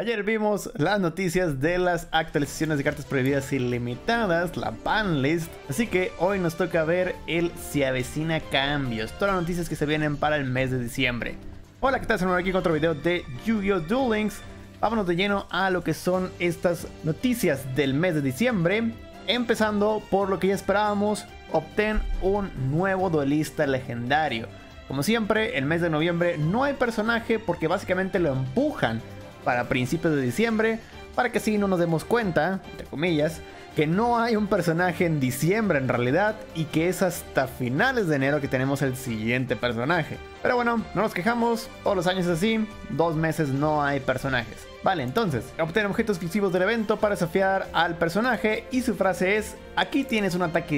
Ayer vimos las noticias de las actualizaciones de cartas prohibidas ilimitadas, la banlist, así que hoy nos toca ver el Se Avecina Cambios, todas las noticias que se vienen para el mes de diciembre. Hola, ¿qué tal? Estamos aquí con otro video de Yu-Gi-Oh! Duel Links. Vámonos de lleno a lo que son estas noticias del mes de diciembre, empezando por lo que ya esperábamos: obtén un nuevo duelista legendario. Como siempre, el mes de noviembre no hay personaje porque básicamente lo empujan para principios de diciembre, para que así no nos demos cuenta, entre comillas, que no hay un personaje en diciembre en realidad, y que es hasta finales de enero que tenemos el siguiente personaje. Pero bueno, no nos quejamos, todos los años es así, 2 meses no hay personajes. Vale, entonces, obtén objetos exclusivos del evento para desafiar al personaje, y su frase es: aquí tienes un ataque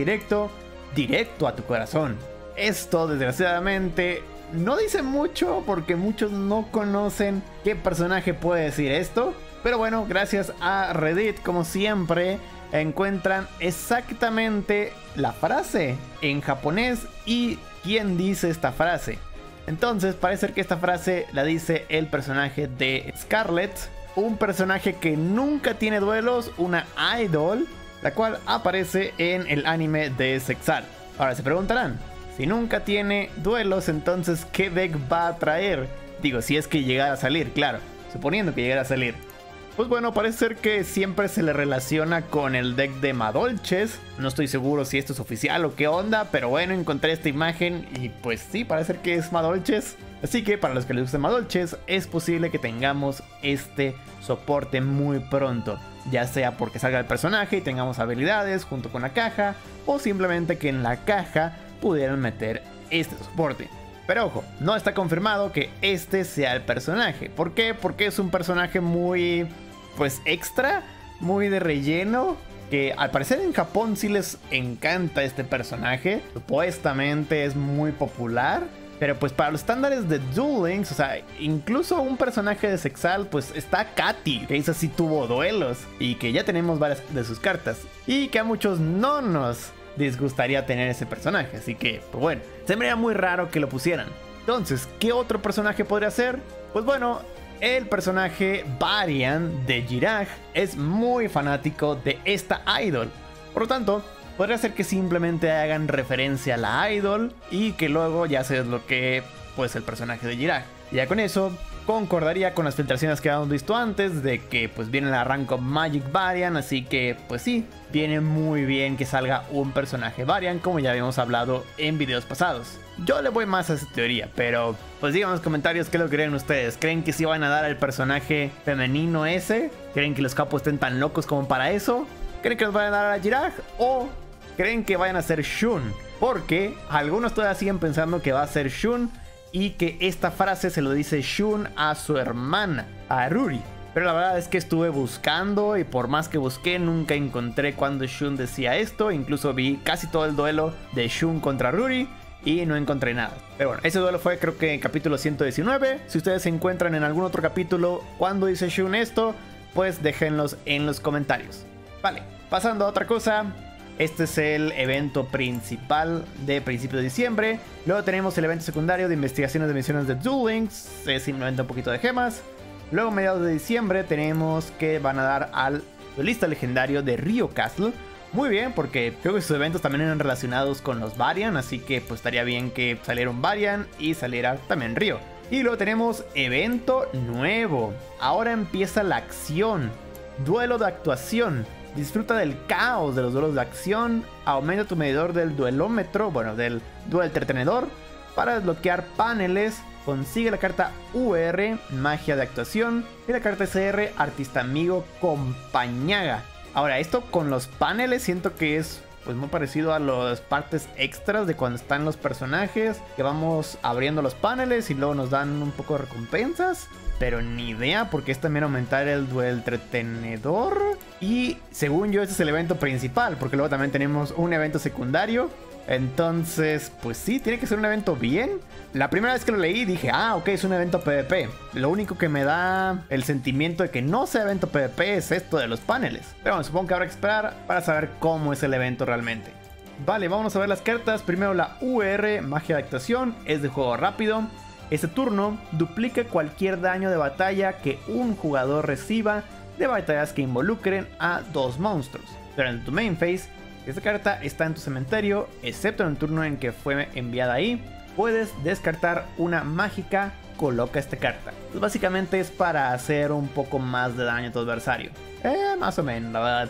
directo a tu corazón. Esto, desgraciadamente, no dice mucho porque muchos no conocen qué personaje puede decir esto. Pero bueno, gracias a Reddit, como siempre, encuentran exactamente la frase en japonés y quién dice esta frase. Entonces, parece ser que esta frase la dice el personaje de Scarlett, un personaje que nunca tiene duelos, una idol, la cual aparece en el anime de Zexal. Ahora se preguntarán, si nunca tiene duelos, entonces ¿qué deck va a traer? Digo, si es que llegara a salir, claro, suponiendo que llegara a salir. Pues bueno, parece ser que siempre se le relaciona con el deck de Madolches. No estoy seguro si esto es oficial o qué onda, pero bueno, encontré esta imagen y pues sí, parece ser que es Madolches. Así que para los que les gusten Madolches, es posible que tengamos este soporte muy pronto, ya sea porque salga el personaje y tengamos habilidades junto con la caja, o simplemente que en la caja pudieron meter este soporte. Pero ojo, no está confirmado que este sea el personaje. ¿Por qué? Porque es un personaje muy, pues, extra, muy de relleno, que al parecer en Japón sí les encanta este personaje, supuestamente es muy popular, pero pues para los estándares de Duel Links, o sea, incluso un personaje de Zexal, pues está Katy, que esa sí tuvo duelos, y que ya tenemos varias de sus cartas, y que a muchos no nos disgustaría tener ese personaje, así que, pues bueno, se me haría muy raro que lo pusieran. Entonces, ¿qué otro personaje podría ser? Pues bueno, el personaje Varian de Girag es muy fanático de esta idol, por lo tanto, podría ser que simplemente hagan referencia a la idol y que luego ya se desbloquee, pues, el personaje de Girag. Ya con eso concordaría con las filtraciones que habíamos visto antes de que pues viene el arranco Magic Varian, así que pues sí, viene muy bien que salga un personaje Varian, como ya habíamos hablado en videos pasados. Yo le voy más a esa teoría, pero pues digan en los comentarios qué lo creen ustedes. ¿Creen que sí van a dar al personaje femenino ese? ¿Creen que los capos estén tan locos como para eso? ¿Creen que los van a dar a Girag? ¿O creen que vayan a ser Shun? Porque algunos todavía siguen pensando que va a ser Shun, y que esta frase se lo dice Shun a su hermana, a Ruri. Pero la verdad es que estuve buscando y por más que busqué nunca encontré cuando Shun decía esto. Incluso vi casi todo el duelo de Shun contra Ruri y no encontré nada. Pero bueno, ese duelo fue, creo que, en capítulo 119. Si ustedes se encuentran en algún otro capítulo cuando dice Shun esto, pues déjenlos en los comentarios. Vale, pasando a otra cosa. Este es el evento principal de principios de diciembre. Luego tenemos el evento secundario de investigaciones de misiones de Duel Links. Es simplemente un poquito de gemas. Luego, a mediados de diciembre, tenemos que van a dar al duelista legendario de Rio Castle. Muy bien, porque creo que sus eventos también eran relacionados con los Varian, así que pues estaría bien que saliera un Varian y saliera también Rio. Y luego tenemos evento nuevo. Ahora empieza la acción. Duelo de actuación. Disfruta del caos de los duelos de acción. Aumenta tu medidor del duelómetro, bueno, del duel entretenedor, para desbloquear paneles. Consigue la carta UR, Magia de Actuación, y la carta SR, Artista Amigo Compañera. Ahora, esto con los paneles siento que es, pues, muy parecido a las partes extras de cuando están los personajes, que vamos abriendo los paneles y luego nos dan un poco de recompensas. Pero ni idea, porque es también aumentar el duel entretenedor. Y según yo, este es el evento principal, porque luego también tenemos un evento secundario. Entonces, pues sí, tiene que ser un evento bien. La primera vez que lo leí dije, ah, ok, es un evento PvP. Lo único que me da el sentimiento de que no sea evento PvP es esto de los paneles. Pero bueno, supongo que habrá que esperar para saber cómo es el evento realmente. Vale, vamos a ver las cartas. Primero la UR, Magia de Actuación, es de juego rápido. Este turno duplica cualquier daño de batalla que un jugador reciba de batallas que involucren a dos monstruos. Durante tu main phase, esta carta está en tu cementerio, excepto en el turno en que fue enviada ahí, puedes descartar una mágica, coloca esta carta. Pues básicamente es para hacer un poco más de daño a tu adversario. Más o menos, la verdad.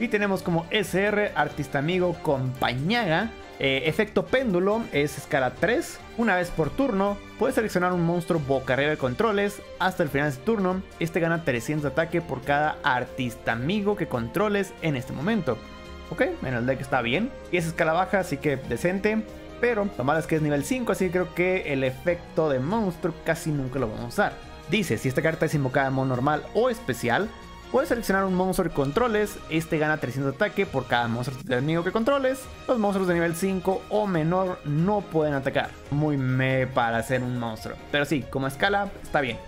Y tenemos como SR, Artista Amigo Compañera. Efecto péndulo es escala 3. Una vez por turno, puedes seleccionar un monstruo boca arriba de controles hasta el final de su turno. Este gana 300 de ataque por cada artista amigo que controles en este momento. Ok, en el deck está bien. Y es escala baja, así que decente. Pero lo malo es que es nivel 5, así que creo que el efecto de monstruo casi nunca lo vamos a usar. Dice, si esta carta es invocada en modo normal o especial, puedes seleccionar un monstruo que controles, este gana 300 de ataque por cada monstruo de enemigo que controles. Los monstruos de nivel 5 o menor no pueden atacar. Muy meh para ser un monstruo. Pero sí, como escala está bien.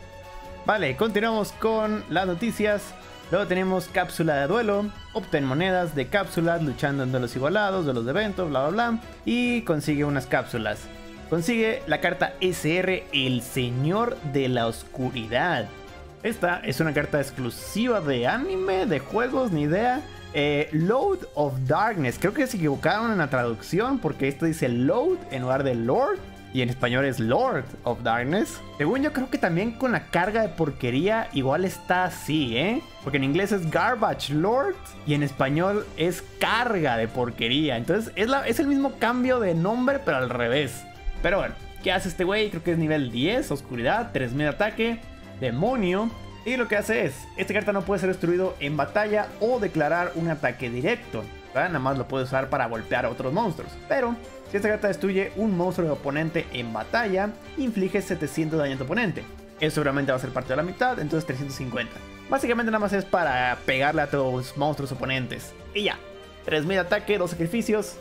Vale, continuamos con las noticias. Luego tenemos cápsula de duelo. Obtén monedas de cápsulas luchando en duelos igualados, duelos de eventos, bla bla bla. Y consigue unas cápsulas. Consigue la carta SR, el Señor de la Oscuridad. Esta es una carta exclusiva de anime, de juegos, ni idea. Lord of Darkness. Creo que se equivocaron en la traducción porque esto dice Lord en lugar de Lord. Y en español es Lord of Darkness. Según yo, creo que también con la carga de porquería igual está así, ¿eh? Porque en inglés es Garbage Lord y en español es carga de porquería. Entonces es el mismo cambio de nombre pero al revés. Pero bueno, ¿qué hace este güey? Creo que es nivel 10, oscuridad, 3000 de ataque. Demonio. Y lo que hace es, esta carta no puede ser destruido en batalla o declarar un ataque directo, ¿verdad? Nada más lo puede usar para golpear a otros monstruos. Pero si esta carta destruye un monstruo de oponente en batalla, inflige 700 de daño a tu oponente. Eso seguramente va a ser parte de la mitad, entonces 350. Básicamente nada más es para pegarle a tus monstruos oponentes. Y ya, 3000 de ataque, 2 sacrificios.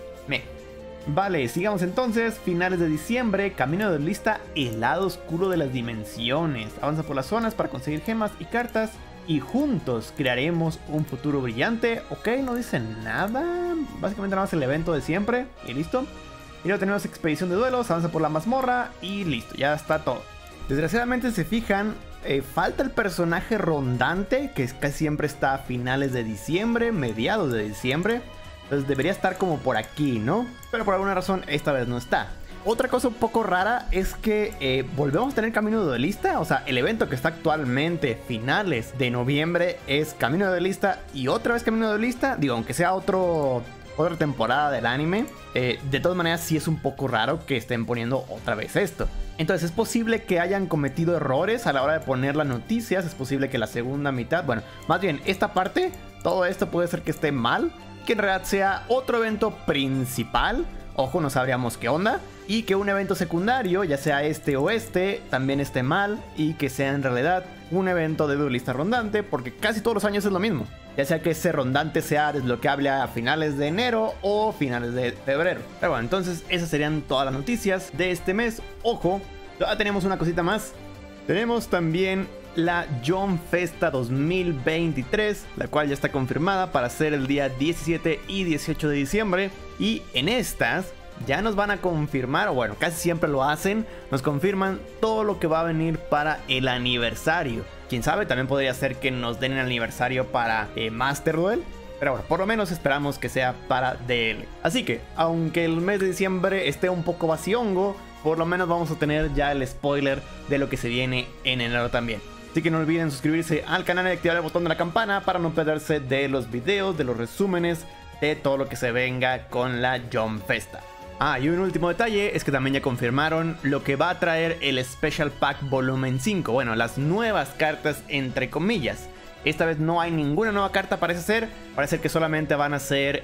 Vale, sigamos entonces. Finales de diciembre, camino de lista, el lado oscuro de las dimensiones. Avanza por las zonas para conseguir gemas y cartas. Y juntos crearemos un futuro brillante. Ok, no dicen nada. Básicamente nada más el evento de siempre. Y listo. Y luego tenemos expedición de duelos, avanza por la mazmorra. Y listo, ya está todo. Desgraciadamente, se fijan, falta el personaje rondante, que casi siempre está a finales de diciembre, mediados de diciembre. Entonces debería estar como por aquí, ¿no? Pero por alguna razón esta vez no está. Otra cosa un poco rara es que volvemos a tener camino de duelista. O sea, el evento que está actualmente finales de noviembre es camino de duelista. Y otra vez camino de duelista. Digo, aunque sea otra temporada del anime. De todas maneras sí es un poco raro que estén poniendo otra vez esto. Entonces es posible que hayan cometido errores a la hora de poner las noticias. Es posible que la segunda mitad, bueno, más bien esta parte, todo esto puede ser que esté mal, que en realidad sea otro evento principal, ojo, no sabríamos qué onda, y que un evento secundario, ya sea este o este, también esté mal, y que sea en realidad un evento de duelista rondante, porque casi todos los años es lo mismo, ya sea que ese rondante sea desbloqueable a finales de enero o finales de febrero. Pero bueno, entonces esas serían todas las noticias de este mes. Ojo, ya tenemos una cosita más. Tenemos también la Jump Festa 2023, la cual ya está confirmada para ser el día 17 y 18 de diciembre. Y en estas ya nos van a confirmar, o bueno, casi siempre lo hacen, nos confirman todo lo que va a venir para el aniversario. Quién sabe, también podría ser que nos den el aniversario para Master Duel. Pero bueno, por lo menos esperamos que sea para DL. Así que, aunque el mes de diciembre esté un poco vacíongo, por lo menos vamos a tener ya el spoiler de lo que se viene en enero también. Así que no olviden suscribirse al canal y activar el botón de la campana para no perderse de los videos, de los resúmenes, de todo lo que se venga con la Jump Festa. Ah, y un último detalle es que también ya confirmaron lo que va a traer el Special Pack volumen 5. Bueno, las nuevas cartas entre comillas. Esta vez no hay ninguna nueva carta, parece ser que solamente van a ser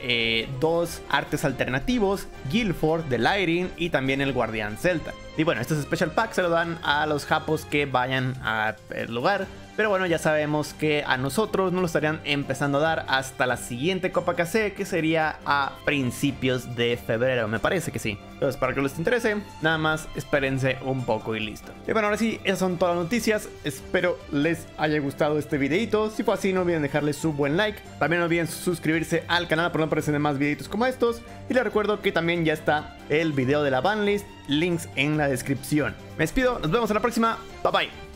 dos artes alternativos, Gilford The Lightning y también el Guardián Celta. Y bueno, estos Special Packs se lo dan a los japos que vayan al lugar. Pero bueno, ya sabemos que a nosotros nos lo estarían empezando a dar hasta la siguiente Copa KC, que sería a principios de febrero, me parece que sí. Entonces, para que les interese, nada más espérense un poco y listo. Y bueno, ahora sí, esas son todas las noticias. Espero les haya gustado este videito. Si fue así, no olviden dejarle su buen like. También no olviden suscribirse al canal para no perderse más videitos como estos. Y les recuerdo que también ya está el video de la banlist, links en la descripción. Me despido, nos vemos en la próxima. Bye bye.